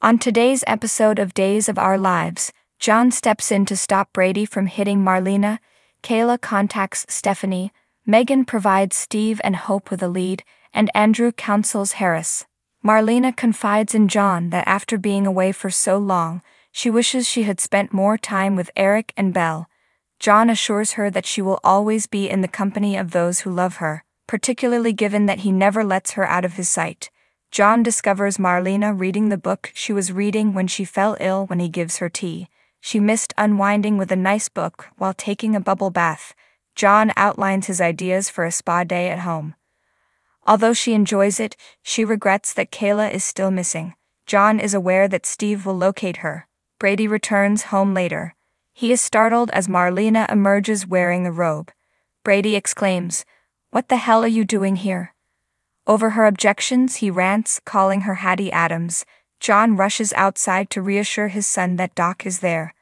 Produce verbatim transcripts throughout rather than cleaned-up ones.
On today's episode of Days of Our Lives, John steps in to stop Brady from hitting Marlena, Kayla contacts Stephanie, Megan provides Steve and Hope with a lead, and Andrew counsels Harris. Marlena confides in John that after being away for so long, she wishes she had spent more time with Eric and Belle. John assures her that she will always be in the company of those who love her, particularly given that he never lets her out of his sight. John discovers Marlena reading the book she was reading when she fell ill when he gives her tea. She missed unwinding with a nice book while taking a bubble bath. John outlines his ideas for a spa day at home. Although she enjoys it, she regrets that Kayla is still missing. John is aware that Steve will locate her. Brady returns home later. He is startled as Marlena emerges wearing a robe. Brady exclaims, "What the hell are you doing here?" Over her objections, he rants, calling her Hattie Adams. John rushes outside to reassure his son that Doc is there.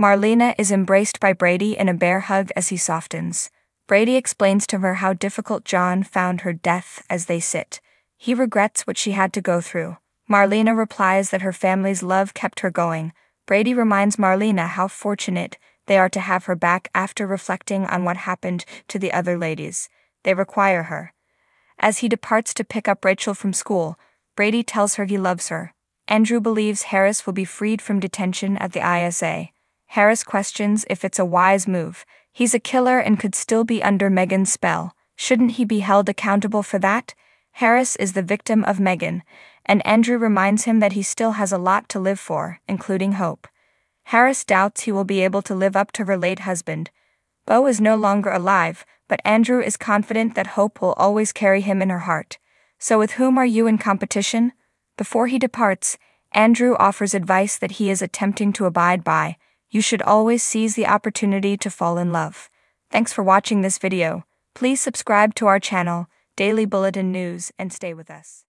Marlena is embraced by Brady in a bear hug as he softens. Brady explains to her how difficult John found her death as they sit. He regrets what she had to go through. Marlena replies that her family's love kept her going. Brady reminds Marlena how fortunate they are to have her back after reflecting on what happened to the other ladies. They require her. As he departs to pick up Rachel from school, Brady tells her he loves her. Andrew believes Harris will be freed from detention at the I S A. Harris questions if it's a wise move. He's a killer and could still be under Megan's spell. Shouldn't he be held accountable for that? Harris is the victim of Megan, and Andrew reminds him that he still has a lot to live for, including hope. Harris doubts he will be able to live up to her late husband. Beau is no longer alive, but Andrew is confident that Hope will always carry him in her heart. So with whom are you in competition? Before he departs, Andrew offers advice that he is attempting to abide by. You should always seize the opportunity to fall in love. Thanks for watching this video. Please subscribe to our channel, Daily Bulletin News, and stay with us.